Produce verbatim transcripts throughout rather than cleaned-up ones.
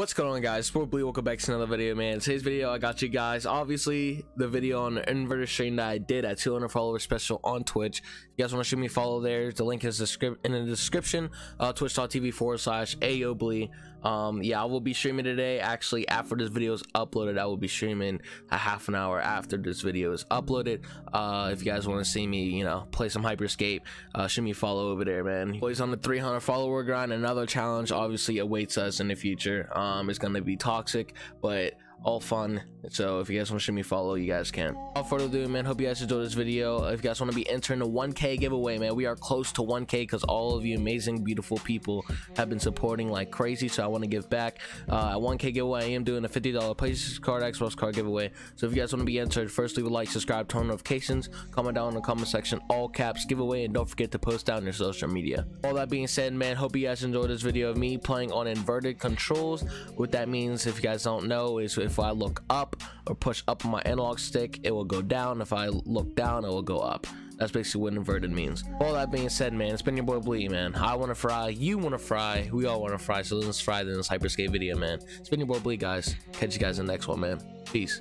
What's going on, guys? AyoBleaa, welcome back to another video, man. Today's video, I got you guys obviously the video on the inverted stream that I did at two hundred followers special on Twitch. If you guys want to shoot me a follow there, the link is in the description, uh, twitch dot t v forward slash AyoBleaa. Um, yeah, I will be streaming today. Actually, after this video is uploaded, I will be streaming a half an hour after this video is uploaded. Uh, if you guys want to see me, you know, play some Hyperscape, uh, shoot me a follow over there, man. Always on the three hundred follower grind. Another challenge obviously awaits us in the future. Um, it's going to be toxic, but all fun. So if you guys want to shoot me follow, you guys can. Without further ado, man, hope you guys enjoyed this video. If you guys want to be entering the one K giveaway, man, we are close to one K because all of you amazing, beautiful people have been supporting like crazy, so I want to give back. uh one K giveaway, I am doing a fifty dollar PlayStation card, Xbox card giveaway. So if you guys want to be entered, first leave a like, subscribe, turn on notifications, comment down in the comment section, all caps giveaway, and don't forget to post down your social media. All that being said, man, hope you guys enjoyed this video of me playing on inverted controls. What that means, if you guys don't know, is if I look up or push up my analog stick, it will go down. If I look down, it will go up. That's basically what inverted means. All that being said, man, it's been your boy AyoBleaa, man. I want to fry, you want to fry, we all want to fry. So let's fry this Hyperscape video, man. It's been your boy AyoBleaa, guys. Catch you guys in the next one, man. Peace.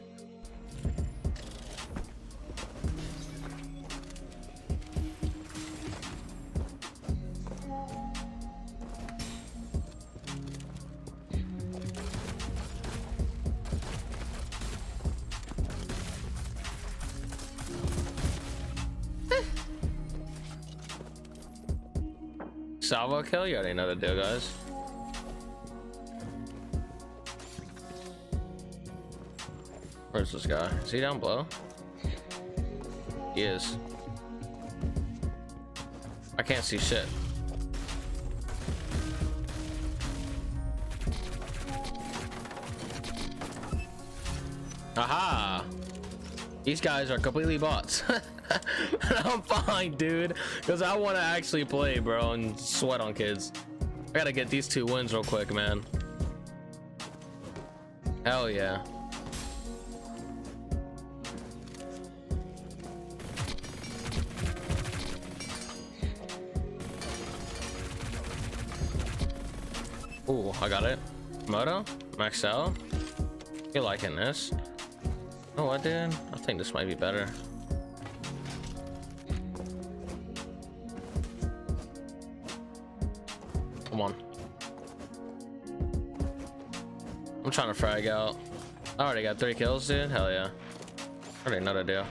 Salvo kill, you already know the deal, guys. Where's this guy? Is he down below? He is. I can't see shit. Aha! These guys are completely bots. I'm fine, dude, because I want to actually play, bro, and sweat on kids. I gotta get these two wins real quick, man. Hell yeah. Ooh, I got it. Moto, Maxell, you liking this? Oh, what, dude? I think this might be better. One. I'm trying to frag out. I already got three kills, dude. Hell yeah. I already know the deal.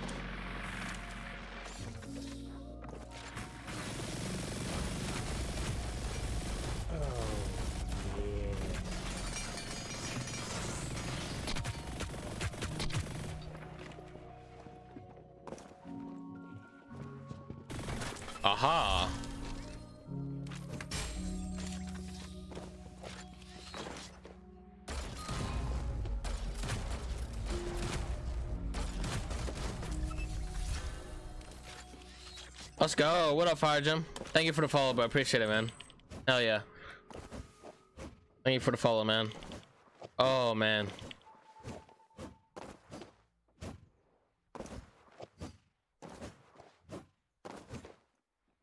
Oh, yeah. Aha. Let's go. What up, Fire Jim? Thank you for the follow, bro. Appreciate it, man. Hell yeah. Thank you for the follow, man. Oh, man.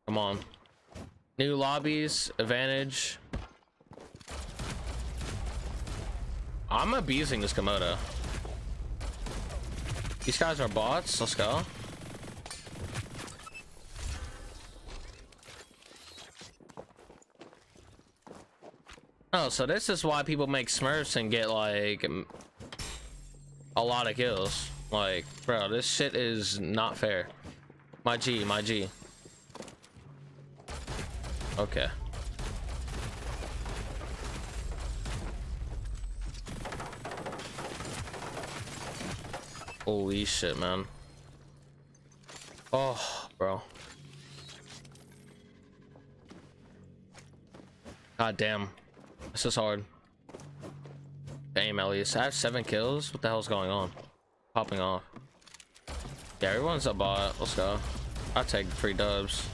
Come on. New lobbies, advantage. I'm abusing this Komodo. These guys are bots. Let's go. Oh, so this is why people make smurfs and get like a lot of kills. Like, bro, this shit is not fair. My G, my G. Okay. Holy shit, man. Oh, bro. God damn. This is hard. Damn, at least I have seven kills. What the hell's going on? Popping off. Yeah, everyone's a bot. Let's go. I'll take three dubs.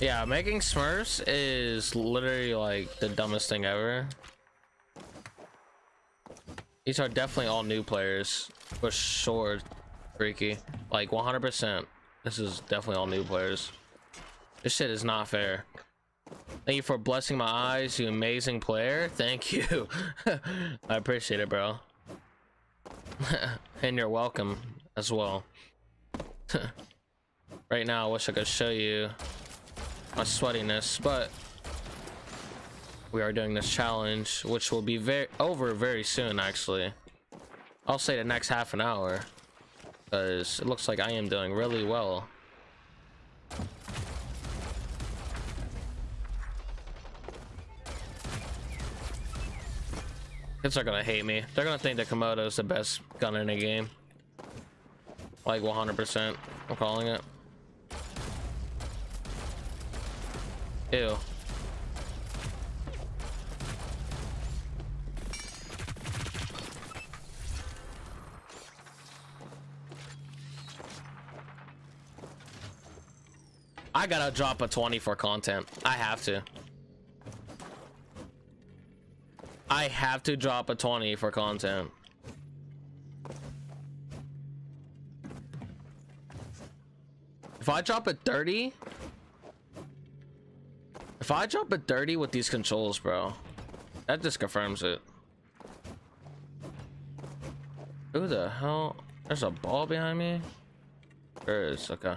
Yeah, making smurfs is literally like the dumbest thing ever. These are definitely all new players for sure. Freaky, like one hundred percent. This is definitely all new players. This shit is not fair. Thank you for blessing my eyes, you amazing player. Thank you. I appreciate it, bro. And you're welcome as well. Right now, I wish I could show you my sweatiness, but we are doing this challenge, which will be very over very soon, actually. I'll say the next half an hour, because it looks like I am doing really well. Kids are gonna hate me. They're gonna think that Komodo is the best gun in the game. Like one hundred percent, I'm calling it. Ew. I gotta drop a twenty for content. I have to. I have to drop a twenty for content. If I drop a thirty, if I drop a thirty with these controls, bro, that just confirms it. Who the hell? There's a ball behind me. There is. Okay.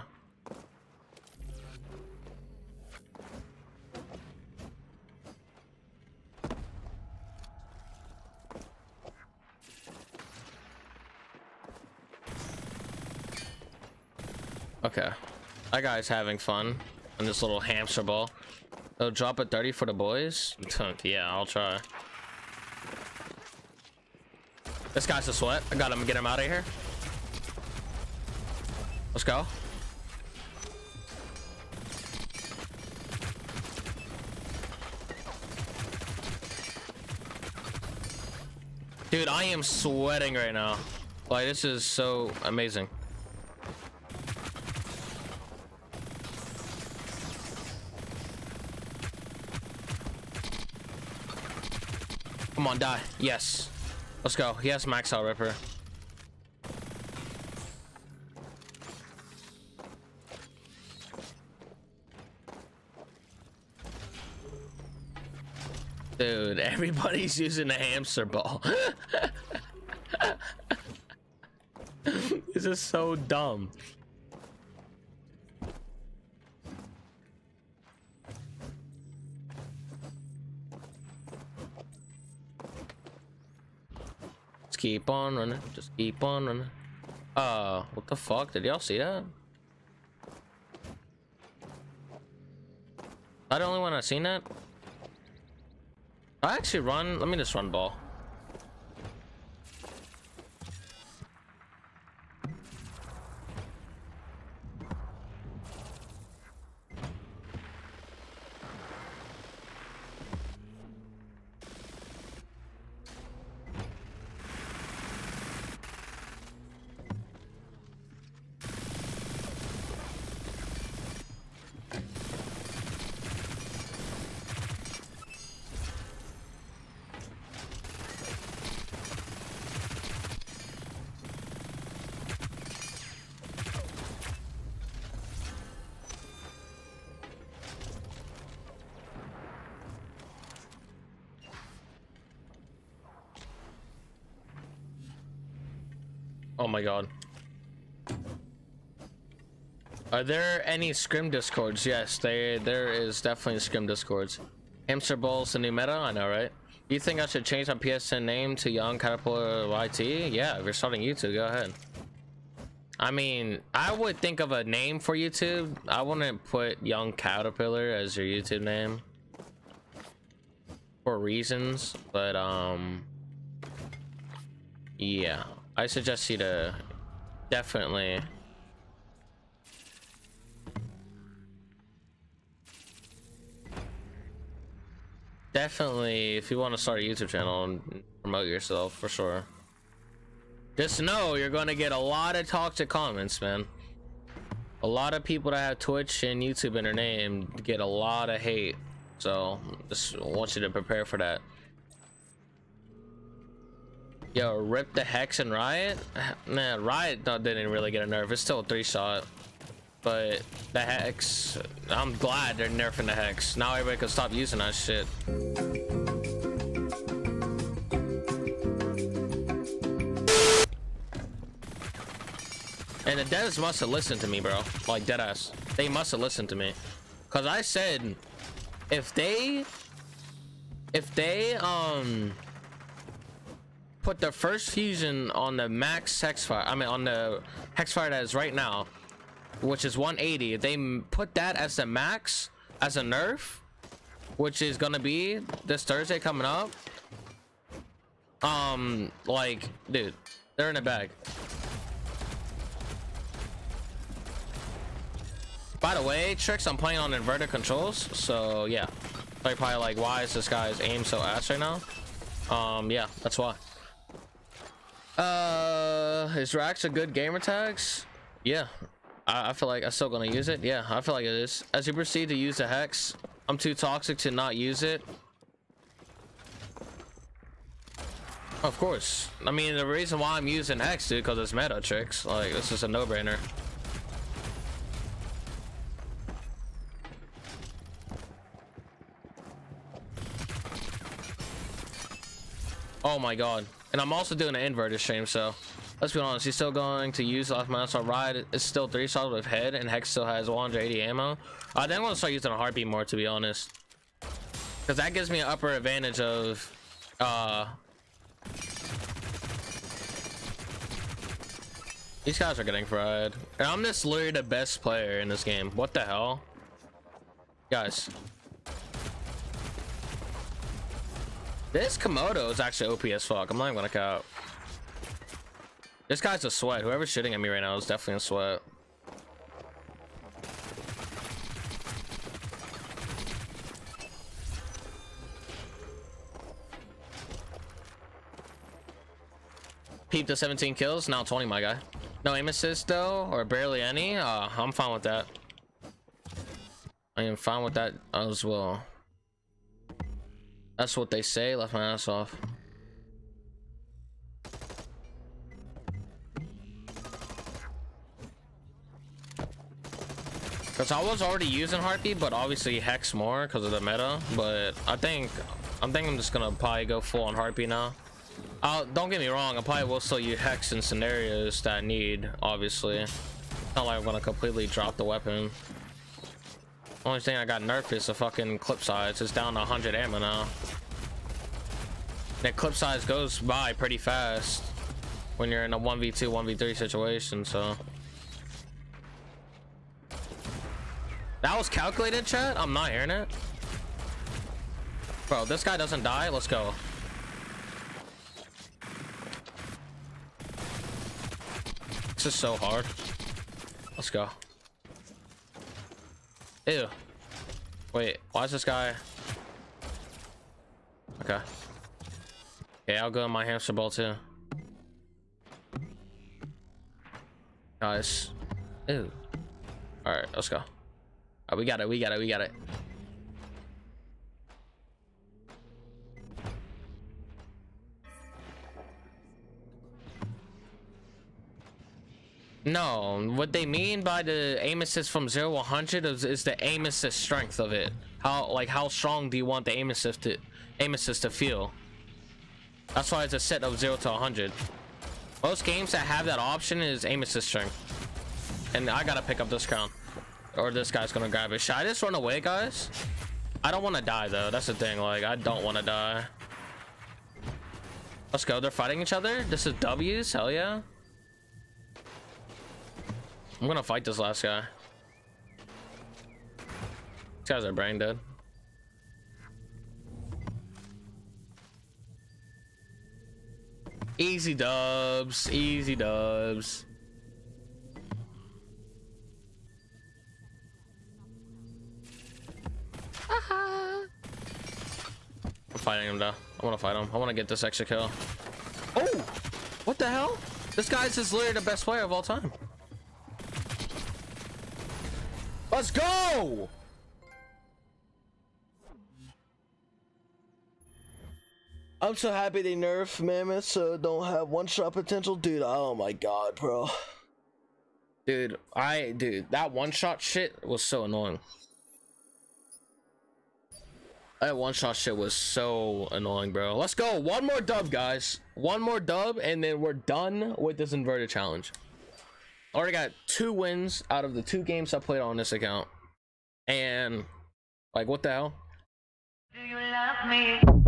Okay, that guy's having fun on this little hamster ball. They'll drop a thirty for the boys. Yeah, I'll try. This guy's a sweat. I got him. Get him out of here. Let's go. Dude, I am sweating right now. Like, this is so amazing. Come on, die. Yes. Let's go. He has max out ripper. Dude, everybody's using a hamster ball. This is so dumb. Keep on running, just keep on running. Uh, what the fuck? Did y'all see that? I the only one I seen that. I actually run. Let me just run ball. Oh my god. Are there any scrim discords? Yes, there there is definitely scrim discords. Hamster ball's the new meta, I know, right? You think I should change my P S N name to Young Caterpillar Y T? Yeah, if you're starting YouTube, go ahead. I mean, I would think of a name for YouTube. I wouldn't put Young Caterpillar as your YouTube name for reasons, but um, yeah. I suggest you to definitely definitely if you want to start a YouTube channel and promote yourself, for sure. Just know you're going to get a lot of toxic comments, man. A lot of people that have Twitch and YouTube in their name get a lot of hate, so just want you to prepare for that. Yo, rip the Hex and Riot? Nah, Riot didn't really get a nerf. It's still a three shot. But the Hex, I'm glad they're nerfing the Hex. Now everybody can stop using that shit. And the devs must have listened to me, bro. Like, deadass. They must have listened to me. Because I said, if they... If they, um... put the first fusion on the max Hexfire... I mean, on the Hexfire that is right now, which is one eighty. If they put that as the max, as a nerf, which is going to be this Thursday coming up. Um, like, dude, they're in the bag. By the way, Tricks, I'm playing on inverted controls, so yeah. They're probably like, why is this guy's aim so ass right now? Um, yeah, that's why. Uh, is Rax a good gamer tags? Yeah, I, I feel like I'm still gonna use it. Yeah, I feel like it is. As you proceed to use the Hex, I'm too toxic to not use it. Of course. I mean, the reason why I'm using Hex, dude, because it's meta, Tricks. Like, this is a no-brainer. Oh my god. And I'm also doing an inverted stream, so let's be honest, he's still going to use last minute. So Ride is still three shots with head and Hex still has one hundred eighty ammo. I think I'm gonna start using a heartbeat more, to be honest, because that gives me an upper advantage of uh these guys are getting fried, and I'm just literally the best player in this game. What the hell, guys? This Komodo is actually O P as fuck. I'm not even gonna count. This guy's a sweat. Whoever's shooting at me right now is definitely a sweat. Peep to seventeen kills, now twenty, my guy. No aim assist though, or barely any. Uh, I'm fine with that. I am fine with that as well. That's what they say. Left my ass off. Because I was already using Heartbeat, but obviously Hex more because of the meta. But I think I'm thinking I'm just gonna probably go full on Heartbeat now. I'll, don't get me wrong, I probably will still use Hex in scenarios that I need. Obviously, not like I'm gonna completely drop the weapon. Only thing I got nerfed is the fucking clip size. It's down to one hundred ammo now. That clip size goes by pretty fast when you're in a one v two, one v three situation, so. That was calculated, chat? I'm not hearing it. Bro, this guy doesn't die. Let's go. This is so hard. Let's go. Ew. Wait, why is this guy? Okay. Okay, I'll go in my hamster ball too. Guys. Ew. Alright, let's go. Alright, we got it, we got it, we got it. No, what they mean by the aim assist from zero to one hundred is, is the aim assist strength of it. How, like, how strong do you want the aim assist to, aim assist to feel? That's why it's a set of zero to one hundred. Most games that have that option is aim assist strength. And I gotta pick up this crown, or this guy's gonna grab it. Should I just run away, guys? I don't want to die though. That's the thing. Like, I don't want to die. Let's go. They're fighting each other. This is W's. Hell yeah. I'm gonna fight this last guy. These guys are brain dead. Easy dubs, easy dubs. I'm fighting him though. I wanna fight him. I wanna get this extra kill. Oh, what the hell? This guy's just literally the best player of all time. Let's go! I'm so happy they nerfed Mammoth so don't have one-shot potential. Dude, oh my god, bro. Dude, I dude, that one-shot shit was so annoying. That one-shot shit was so annoying, bro. Let's go. One more dub, guys. One more dub, and then we're done with this inverted challenge. Already got two wins out of the two games I played on this account. And, like, what the hell? Do you love me?